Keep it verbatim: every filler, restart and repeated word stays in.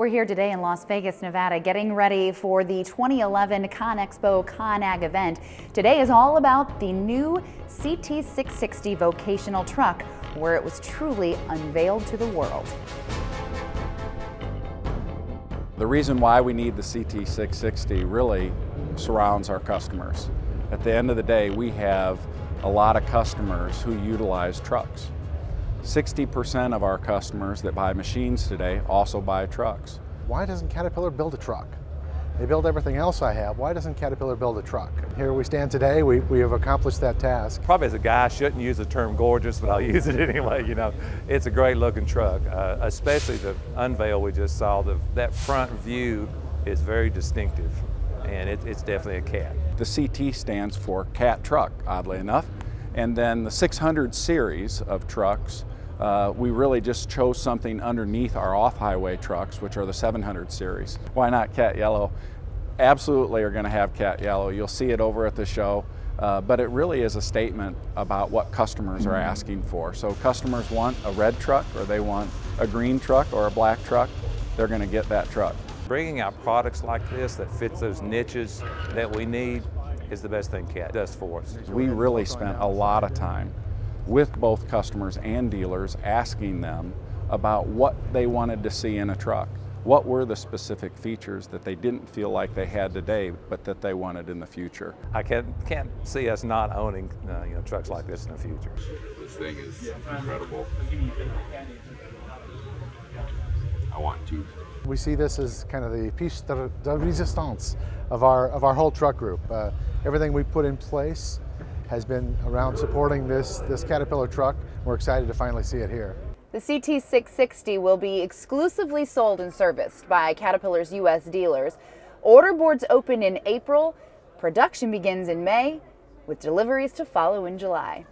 We're here today in Las Vegas, Nevada, getting ready for the twenty eleven ConExpo ConAg event. Today is all about the new C T six sixty vocational truck, where it was truly unveiled to the world. The reason why we need the C T six sixty really surrounds our customers. At the end of the day, we have a lot of customers who utilize trucks. sixty percent of our customers that buy machines today also buy trucks. Why doesn't Caterpillar build a truck? They build everything else I have. Why doesn't Caterpillar build a truck? Here we stand today, we, we have accomplished that task. Probably as a guy, I shouldn't use the term gorgeous, but I'll use it anyway, you know. It's a great looking truck, uh, especially the unveil we just saw. The, that front view is very distinctive, and it, it's definitely a cat. The C T stands for cat truck, oddly enough. And then the six hundred series of trucks, uh, we really just chose something underneath our off-highway trucks, which are the seven hundred series. Why not cat yellow? Absolutely are going to have cat yellow. You'll see it over at the show, uh, but it really is a statement about what customers are asking for. So customers want a red truck, or they want a green truck, or a black truck. They're going to get that truck. Bringing out products like this that fits those niches that we need is the best thing CAT does for us. We really spent a lot of time with both customers and dealers asking them about what they wanted to see in a truck. What were the specific features that they didn't feel like they had today, but that they wanted in the future? I can't, can't see us not owning uh, you know, trucks like this in the future. This thing is incredible. I want to. We see this as kind of the piece de resistance of our, of our whole truck group. Uh, everything we put in place has been around supporting this, this Caterpillar truck. We're excited to finally see it here. The C T six sixty will be exclusively sold and serviced by Caterpillar's U S dealers. Order boards open in April, production begins in May, with deliveries to follow in July.